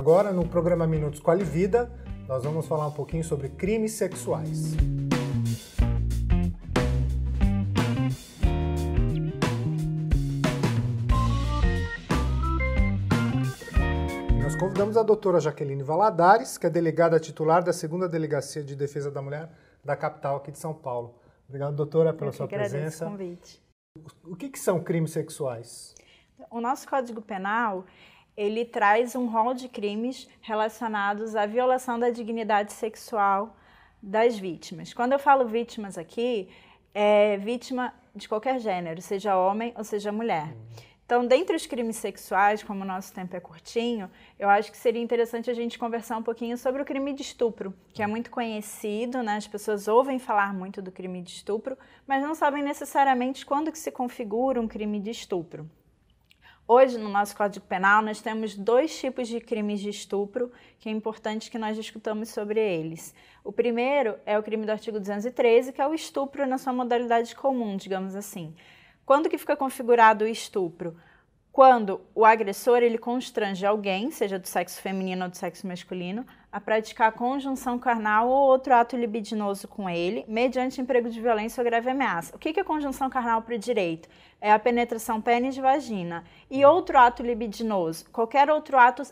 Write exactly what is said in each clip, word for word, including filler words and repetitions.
Agora, no programa Minutos Qualivida, nós vamos falar um pouquinho sobre crimes sexuais. Nós convidamos a doutora Jaqueline Valadares, que é delegada titular da segunda Delegacia de Defesa da Mulher da capital aqui de São Paulo. Obrigado, doutora, pela sua presença. Eu que agradeço o convite. O que, que são crimes sexuais? O nosso Código Penal, ele traz um rol de crimes relacionados à violação da dignidade sexual das vítimas. Quando eu falo vítimas aqui, é vítima de qualquer gênero, seja homem ou seja mulher. Então, dentre os crimes sexuais, como o nosso tempo é curtinho, eu acho que seria interessante a gente conversar um pouquinho sobre o crime de estupro, que é muito conhecido, né? As pessoas ouvem falar muito do crime de estupro, mas não sabem necessariamente quando que se configura um crime de estupro. Hoje, no nosso Código Penal, nós temos dois tipos de crimes de estupro, que é importante que nós discutamos sobre eles. O primeiro é o crime do artigo duzentos e treze, que é o estupro na sua modalidade comum, digamos assim. Quando que fica configurado o estupro? Quando o agressor ele constrange alguém, seja do sexo feminino ou do sexo masculino, a praticar conjunção carnal ou outro ato libidinoso com ele, mediante emprego de violência ou grave ameaça. O que é conjunção carnal para o direito? É a penetração pênis e vagina. E outro ato libidinoso, qualquer outro ato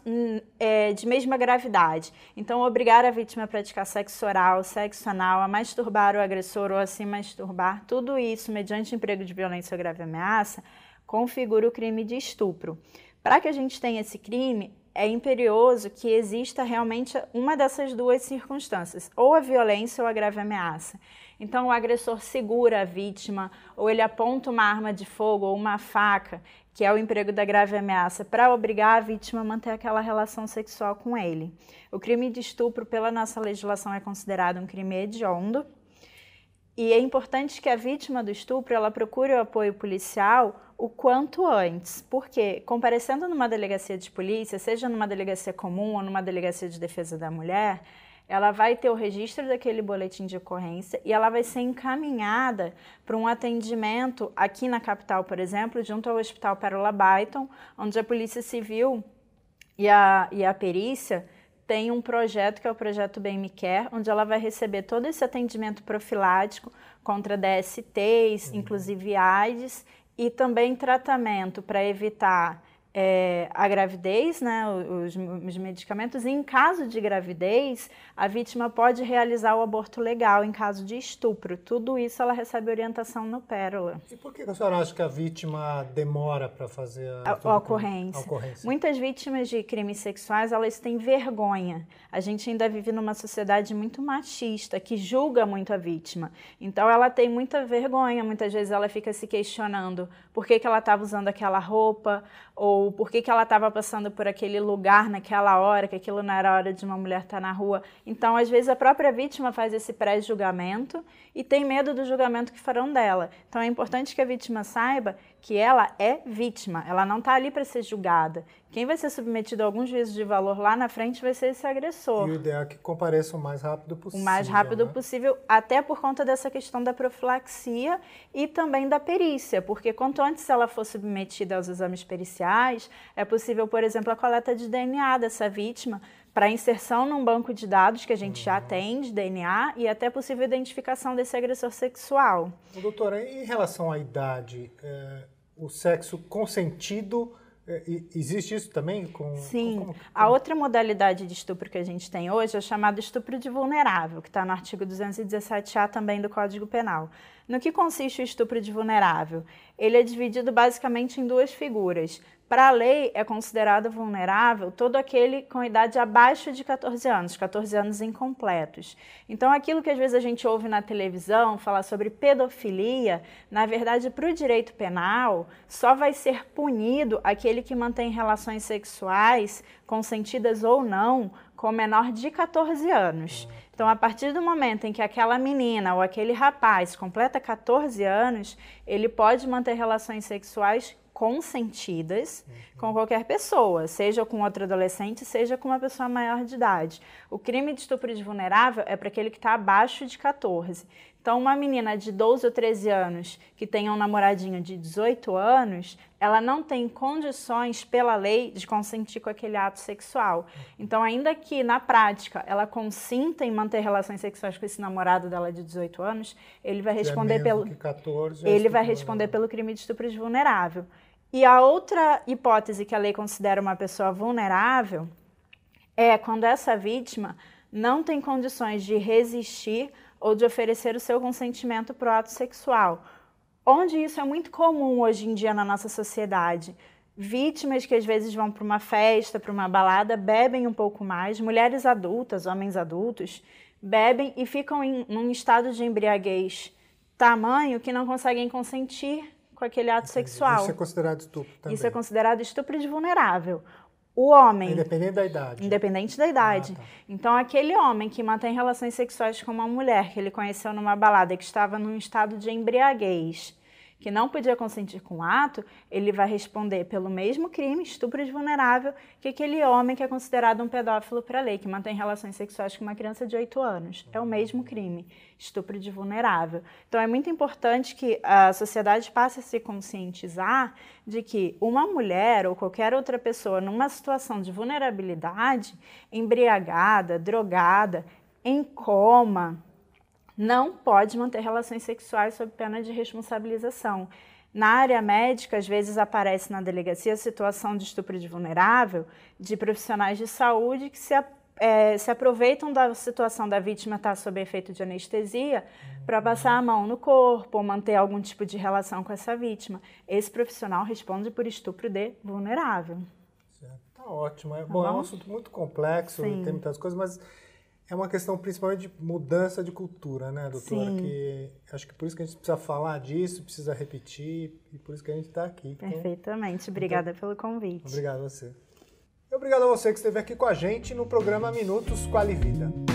é, de mesma gravidade. Então, obrigar a vítima a praticar sexo oral, sexo anal, a masturbar o agressor ou a se masturbar, tudo isso mediante emprego de violência ou grave ameaça, configura o crime de estupro. Para que a gente tenha esse crime, é imperioso que exista realmente uma dessas duas circunstâncias, ou a violência ou a grave ameaça. Então, o agressor segura a vítima, ou ele aponta uma arma de fogo ou uma faca, que é o emprego da grave ameaça, para obrigar a vítima a manter aquela relação sexual com ele. O crime de estupro, pela nossa legislação, é considerado um crime hediondo, e é importante que a vítima do estupro ela procure o apoio policial o quanto antes, porque comparecendo numa delegacia de polícia, seja numa delegacia comum ou numa delegacia de defesa da mulher, ela vai ter o registro daquele boletim de ocorrência e ela vai ser encaminhada para um atendimento aqui na capital, por exemplo, junto ao Hospital Pérola Byton, onde a Polícia Civil e a, e a perícia tem um projeto que é o projeto Bem Me Quer, onde ela vai receber todo esse atendimento profilático contra D S Ts, uhum. inclusive AIDS, e também tratamento para evitar é, a gravidez, né, os, os medicamentos. E em caso de gravidez, a vítima pode realizar o aborto legal em caso de estupro. Tudo isso ela recebe orientação no Pérola. E por que a senhora acha que a vítima demora para fazer a, a, a, ocorrência. a ocorrência? Muitas vítimas de crimes sexuais, elas têm vergonha. A gente ainda vive numa sociedade muito machista, que julga muito a vítima. Então ela tem muita vergonha, muitas vezes ela fica se questionando por que, que ela estava usando aquela roupa, ou ou por que que ela estava passando por aquele lugar naquela hora, que aquilo não era a hora de uma mulher estar na rua. Então, às vezes, a própria vítima faz esse pré-julgamento e tem medo do julgamento que farão dela. Então, é importante que a vítima saiba que ela é vítima, ela não está ali para ser julgada. Quem vai ser submetido a algum juízo de valor lá na frente vai ser esse agressor. E o ideal é que compareça o mais rápido possível. O mais rápido né? possível, até por conta dessa questão da profilaxia e também da perícia, porque quanto antes ela for submetida aos exames periciais, é possível, por exemplo, a coleta de D N A dessa vítima, para inserção num banco de dados que a gente já tem de D N A e até possível identificação desse agressor sexual. Doutora, em relação à idade, é, o sexo consentido, é, existe isso também? Com, Sim, com, com, com... a outra modalidade de estupro que a gente tem hoje é o chamado estupro de vulnerável, que está no artigo duzentos e dezessete A também do Código Penal. No que consiste o estupro de vulnerável? Ele é dividido basicamente em duas figuras. Para a lei, é considerado vulnerável todo aquele com idade abaixo de quatorze anos, quatorze anos incompletos. Então, aquilo que às vezes a gente ouve na televisão, falar sobre pedofilia, na verdade, para o direito penal, só vai ser punido aquele que mantém relações sexuais, consentidas ou não, com menor de quatorze anos. Então, a partir do momento em que aquela menina ou aquele rapaz completa quatorze anos, ele pode manter relações sexuais consentidas uhum. com qualquer pessoa, seja com outro adolescente, seja com uma pessoa maior de idade. O crime de estupro de vulnerável é para aquele que está abaixo de quatorze. Então, uma menina de doze ou treze anos que tenha um namoradinho de dezoito anos, ela não tem condições, pela lei, de consentir com aquele ato sexual. Então, ainda que, na prática, ela consinta em manter relações sexuais com esse namorado dela de dezoito anos, ele vai responder, é pelo, catorze, ele é vai responder pelo crime de estupro de vulnerável. E a outra hipótese que a lei considera uma pessoa vulnerável é quando essa vítima não tem condições de resistir ou de oferecer o seu consentimento para o ato sexual, onde isso é muito comum hoje em dia na nossa sociedade. Vítimas que às vezes vão para uma festa, para uma balada, bebem um pouco mais, mulheres adultas, homens adultos, bebem e ficam em um estado de embriaguez tamanho que não conseguem consentir com aquele ato sexual. Isso é considerado estupro também. Isso é considerado estupro de vulnerável. O homem... Independente da idade. Independente da idade. Ah, tá. Então, aquele homem que mantém relações sexuais com uma mulher que ele conheceu numa balada, que estava num estado de embriaguez, que não podia consentir com o ato, ele vai responder pelo mesmo crime, estupro de vulnerável, que aquele homem que é considerado um pedófilo para a lei, que mantém relações sexuais com uma criança de oito anos. É o mesmo crime, estupro de vulnerável. Então, é muito importante que a sociedade passe a se conscientizar de que uma mulher ou qualquer outra pessoa numa situação de vulnerabilidade, embriagada, drogada, em coma, não pode manter relações sexuais sob pena de responsabilização. Na área médica, às vezes aparece na delegacia a situação de estupro de vulnerável de profissionais de saúde que se, é, se aproveitam da situação da vítima estar sob efeito de anestesia para passar a mão no corpo ou manter algum tipo de relação com essa vítima. Esse profissional responde por estupro de vulnerável. Tá ótimo. É, tá bom, bom? É um assunto muito complexo, sim, tem muitas coisas, mas... É uma questão principalmente de mudança de cultura, né, doutora? Sim. Que acho que por isso que a gente precisa falar disso, precisa repetir, e por isso que a gente está aqui. Perfeitamente. Então, obrigada então, pelo convite. Obrigado a você. E obrigado a você que esteve aqui com a gente no programa Minutos Qualivida.